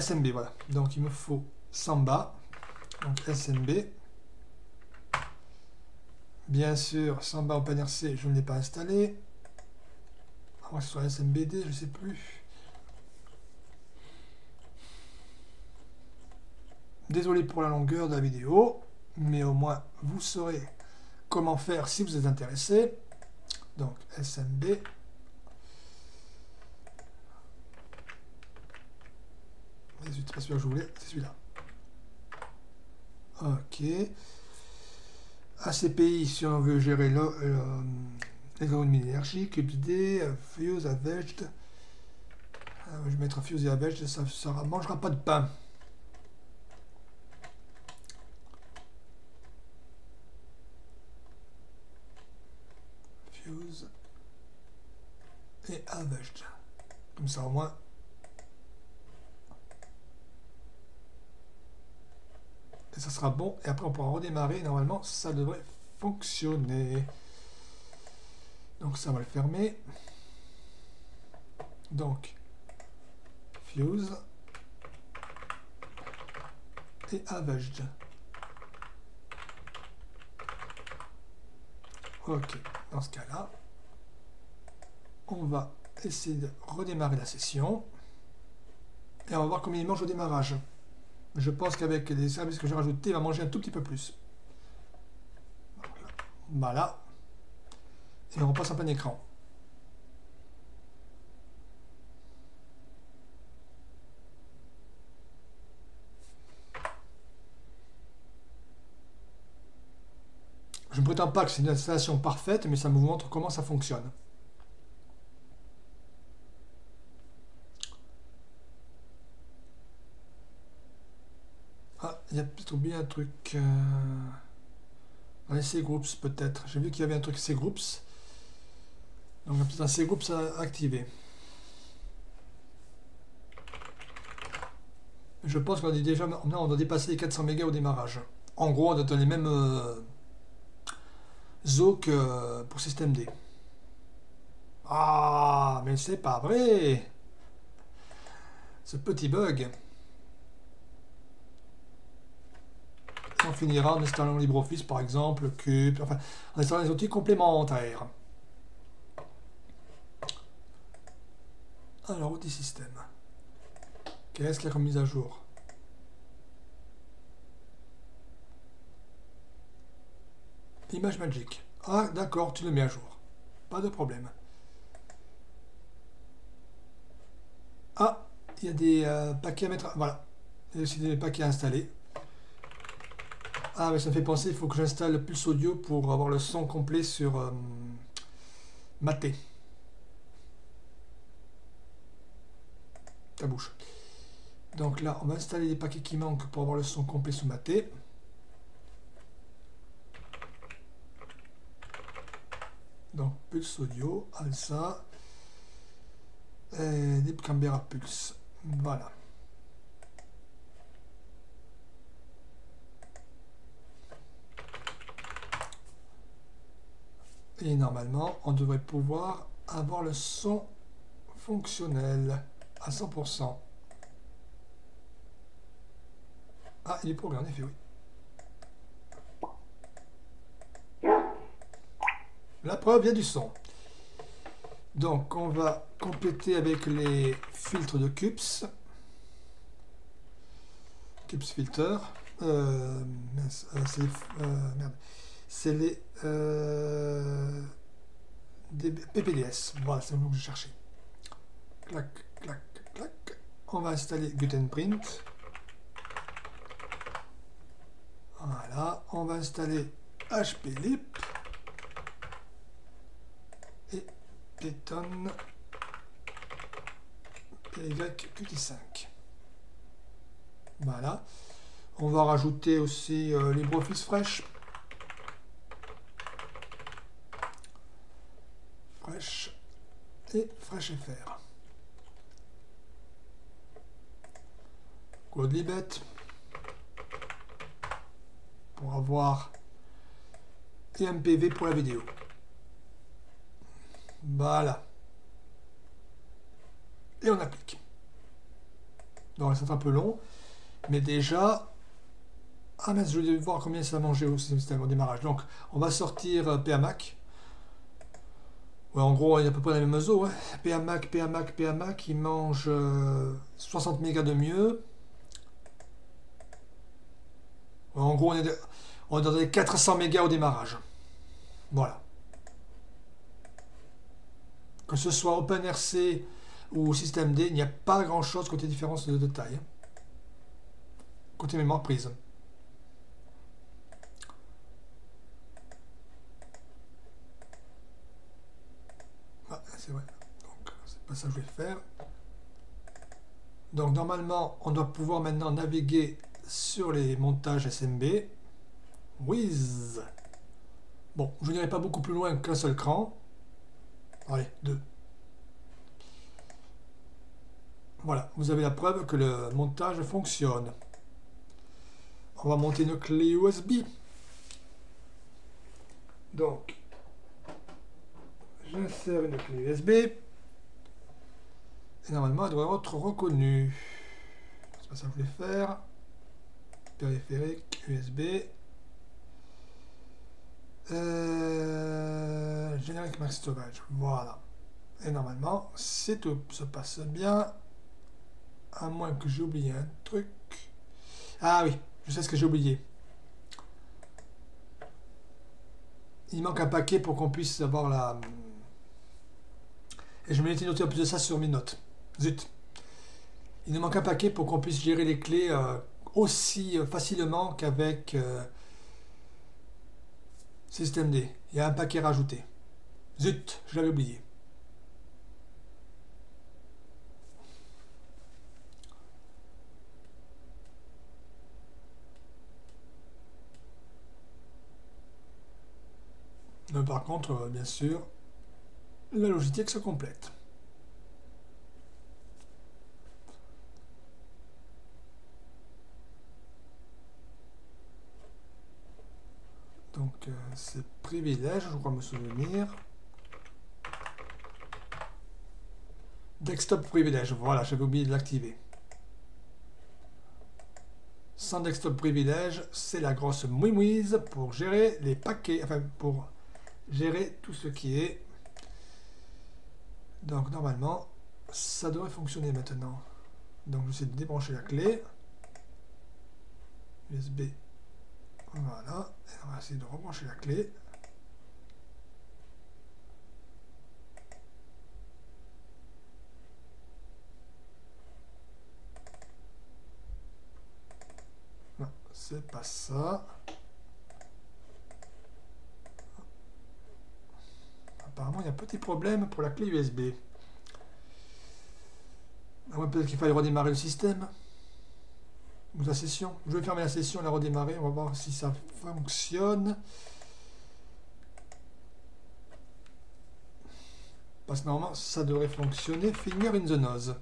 SMB, voilà. Donc il me faut Samba, donc SMB. Bien sûr, Samba OpenRC, je ne l'ai pas installé. À moins que ce soit SMBD, je ne sais plus. Désolé pour la longueur de la vidéo, mais au moins vous saurez comment faire si vous êtes intéressé. Donc SMB. Je ne suis pas sûr que je voulais, c'est celui-là. Ok. ACPI si on veut gérer l'économie d'énergie, CUPS, Fuse, Avest. Je vais mettre Fuse et Avest, ça ne mangera pas de pain. Fuse et Avest. Comme ça au moins. Et ça sera bon, et après on pourra redémarrer, normalement ça devrait fonctionner. Donc ça va le fermer. Donc Fuse et Avast. Ok, dans ce cas là on va essayer de redémarrer la session et on va voir combien il mange au démarrage. Je pense qu'avec les services que j'ai rajoutés, il va manger un tout petit peu plus. Voilà. Et on repasse en plein écran. Je ne prétends pas que c'est une installation parfaite, mais ça vous montre comment ça fonctionne. Il y a peut-être oublié un truc dans les CGroups peut-être. J'ai vu qu'il y avait un truc CGroups. Donc il y a peut-être un CGroups à activer. Je pense qu'on est déjà... non, on doit dépasser les 400 mégas au démarrage. En gros, on doit être dans les mêmes eaux que pour Systemd. Ah, mais c'est pas vrai! Ce petit bug! On finira en installant LibreOffice par exemple, CUPS, enfin en installant des outils complémentaires. Alors, outils système. Qu'est-ce qu'il y a comme mise à jour? Image Magic. Ah, d'accord, tu le mets à jour. Pas de problème. Ah, il y a des paquets à mettre. Voilà. Il y a aussi des paquets à installer. Ah mais ça me fait penser, il faut que j'installe PulseAudio pour avoir le son complet sur MATE. Ta bouche. Donc là, on va installer les paquets qui manquent pour avoir le son complet sur MATE. Donc PulseAudio, ALSA, et Deep Canberra Pulse. Voilà. Et normalement, on devrait pouvoir avoir le son fonctionnel à 100%. Ah, il est pour lui, en effet, oui. La preuve, il y a du son. Donc, on va compléter avec les filtres de CUPS. CUPS filter. C'est les des PPDS. Voilà, c'est le mot que je cherchais. Clac, clac, clac. On va installer Gutenprint. Voilà, on va installer HPLip et Python PYQT5. Voilà. On va rajouter aussi LibreOffice Fresh. Fresh et FreshFR. CodeLibet. Pour avoir MPV pour la vidéo. Voilà. Et on applique. Donc c'est un peu long. Mais déjà. Ah mince, je voulais voir combien ça mangeait au système au démarrage. Donc on va sortir PAMAC. Ouais, en gros, il est à peu près dans les mêmes eaux. Hein. PAMAC, il mange 60 mégas de mieux. En gros, on est dans les 400 mégas au démarrage. Voilà. Que ce soit OpenRC ou Systemd, il n'y a pas grand-chose côté différence de taille. Côté mémoire prise. Ah, c'est vrai. Donc, c'est pas ça que je vais faire. Donc, normalement, on doit pouvoir maintenant naviguer sur les montages SMB. Whiz. Bon, je n'irai pas beaucoup plus loin qu'un seul cran. Allez, deux. Voilà, vous avez la preuve que le montage fonctionne. On va monter une clé USB. Donc, j'insère une clé USB. Et normalement, elle doit être reconnue. C'est pas ça que je voulais faire. Périphérique, USB, générique max storage, voilà. Et normalement, si tout se passe bien, à moins que j'ai oublié un truc. Ah oui, je sais ce que j'ai oublié. Il manque un paquet pour qu'on puisse avoir la... Et je me l'étais noté en plus de ça sur mes notes. Zut. Il nous manque un paquet pour qu'on puisse gérer les clés... aussi facilement qu'avec Systemd. Il y a un paquet rajouté. Zut, je l'avais oublié. Mais par contre, bien sûr, la logistique se complète. Donc, c'est privilège, je crois me souvenir. Desktop privilège, voilà, j'avais oublié de l'activer. Sans desktop privilège, c'est la grosse mouimouise pour gérer les paquets, enfin, pour gérer tout ce qui est. Donc, normalement, ça devrait fonctionner maintenant. Donc, j'essaie de débrancher la clé. USB. Voilà, et on va essayer de rebrancher la clé. Non, c'est pas ça. Apparemment, il y a un petit problème pour la clé USB. Peut-être qu'il fallait redémarrer le système. Ou la session. Je vais fermer la session, la redémarrer. On va voir si ça fonctionne. Parce que normalement, ça devrait fonctionner. Finger in the nose.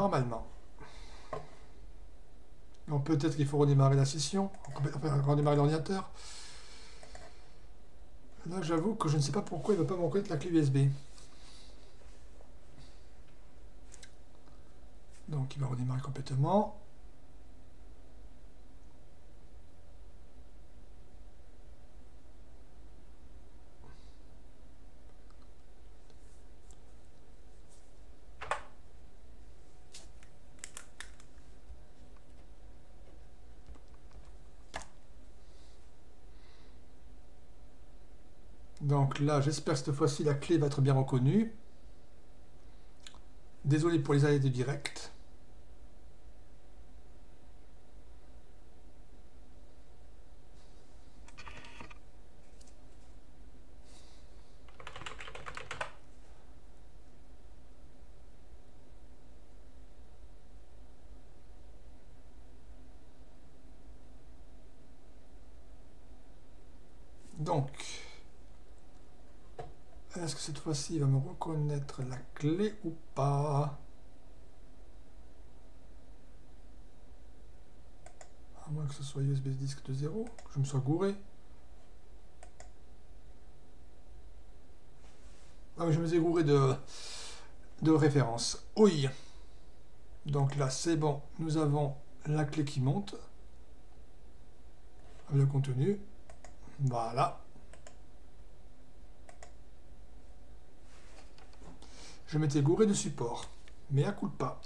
normalement. Donc peut-être qu'il faut redémarrer la session, enfin, redémarrer l'ordinateur. Là, j'avoue que je ne sais pas pourquoi il ne veut pas me reconnaître la clé USB. Donc il va redémarrer complètement. Donc là, j'espère que cette fois-ci, la clé va être bien reconnue. Désolé pour les allées de direct. Donc, est-ce que cette fois-ci il va me reconnaître la clé ou pas? À moins que ce soit USB disque de 0, que je me sois gouré. Ah mais je me suis gouré de référence. Oui. Donc là c'est bon, nous avons la clé qui monte. Avec le contenu. Voilà. Je m'étais gouré de support, mais à coup de pas.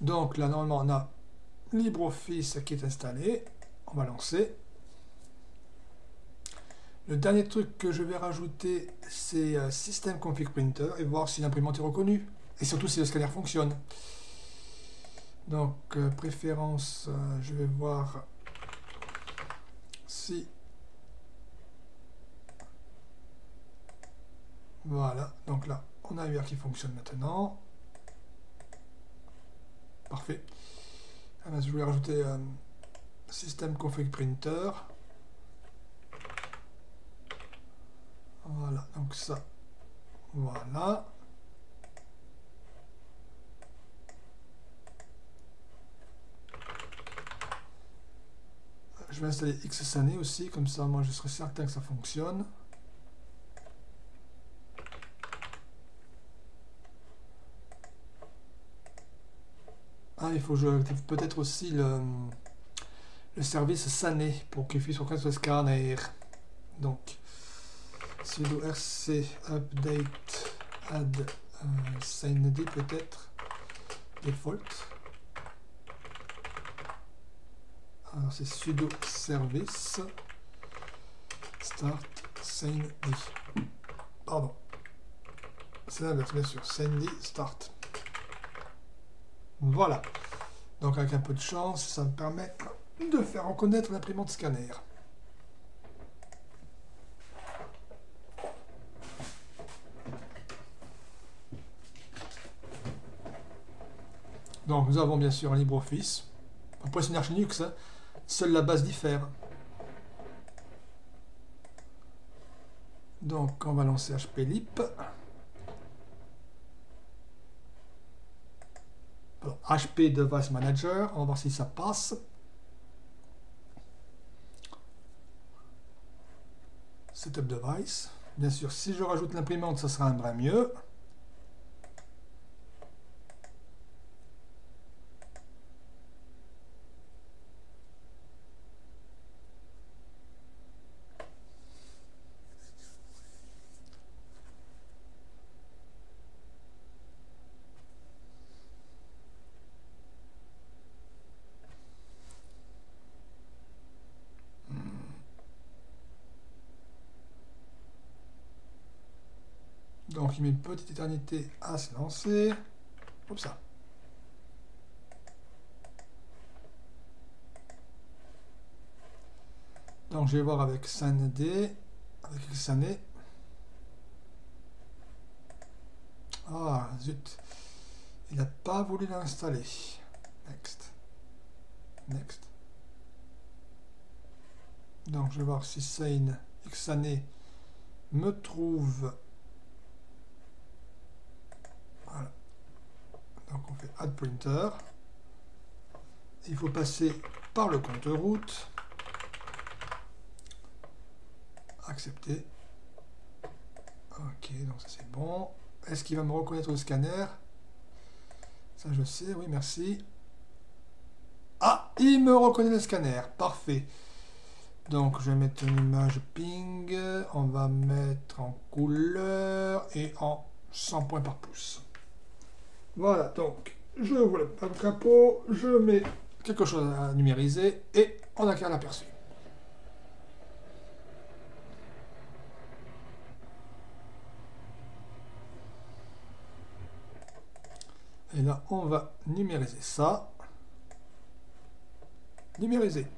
Donc là, normalement, on a LibreOffice qui est installé. On va lancer. Le dernier truc que je vais rajouter, c'est System Config Printer et voir si l'imprimante est reconnue. Et surtout si le scanner fonctionne. Donc, préférence, je vais voir... Si. Voilà, donc là, on a AUR qui fonctionne maintenant. Parfait. Ah ben, je voulais rajouter System Config Printer. Voilà, donc ça. Voilà. Je vais installer XSANE aussi, comme ça moi je serai certain que ça fonctionne. Ah, il faut que je active peut-être aussi le service SaneD pour qu'il puisse reconnaître le scanner. Donc, sudo rc update add SaneD peut-être, default. Alors c'est sudo service start SaneD. Pardon. C'est l'inverse bien sûr. SaneD start. Voilà. Donc avec un peu de chance, ça me permet de faire reconnaître l'imprimante scanner. Donc nous avons bien sûr un LibreOffice. Après c'est une Arch Linux, hein. Seule la base diffère. Donc on va lancer HPLip. Alors, HP Device Manager, on va voir si ça passe. Setup Device. Bien sûr, si je rajoute l'imprimante, ça sera un brin mieux. Donc il met une petite éternité à se lancer, comme ça. Donc je vais voir avec SaneD, avec SaneD. Ah zut, il n'a pas voulu l'installer. Next, next. Donc je vais voir si SaneD me trouve... Voilà. Donc on fait add printer. Il faut passer par le compte route. Accepter. Ok, donc ça c'est bon. Est-ce qu'il va me reconnaître le scanner? Ça je sais, oui merci. Ah, il me reconnaît le scanner, parfait. Donc je vais mettre une image ping, on va mettre en couleur et en 100 points par pouce. Voilà, donc je vous lève pas le capot, je mets quelque chose à numériser et on acquiert l'aperçu. Et là, on va numériser ça. Numériser.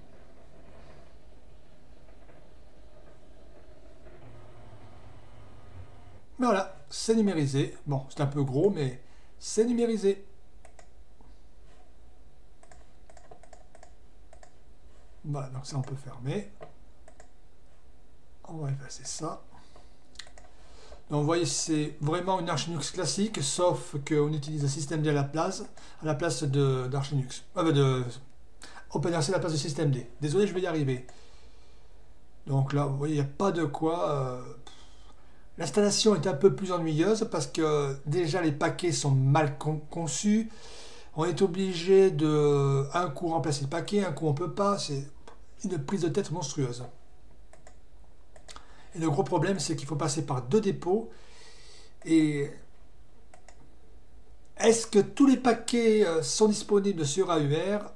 Voilà, c'est numérisé. Bon, c'est un peu gros, mais c'est numérisé. Voilà, donc ça, on peut fermer. On va effacer ça. Donc vous voyez, c'est vraiment une Arch Linux classique, sauf qu'on utilise un Systemd à la place d'Arch Linux. Ah ben de OpenRC à la place de Systemd. Désolé, je vais y arriver. Donc là, vous voyez, il n'y a pas de quoi. L'installation est un peu plus ennuyeuse parce que déjà les paquets sont mal conçus. On est obligé de un coup remplacer le paquet, un coup on ne peut pas. C'est une prise de tête monstrueuse. Et le gros problème, c'est qu'il faut passer par deux dépôts. Et est-ce que tous les paquets sont disponibles sur AUR? Là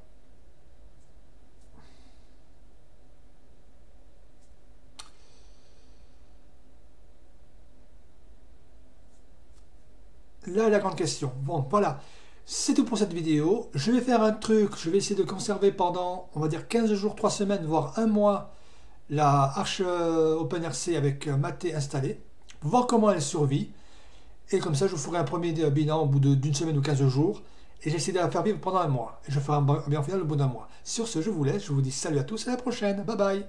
est la grande question. Bon, voilà. C'est tout pour cette vidéo. Je vais faire un truc. Je vais essayer de conserver pendant, on va dire, 15 jours, 3 semaines, voire un mois, la Arch OpenRC avec MATE installée, voir comment elle survit, et comme ça je vous ferai un premier bilan au bout d'une semaine ou 15 jours, et j'essaie de la faire vivre pendant un mois, et je ferai un bilan final au bout d'un mois. Sur ce, je vous laisse, je vous dis salut à tous, et à la prochaine, bye bye.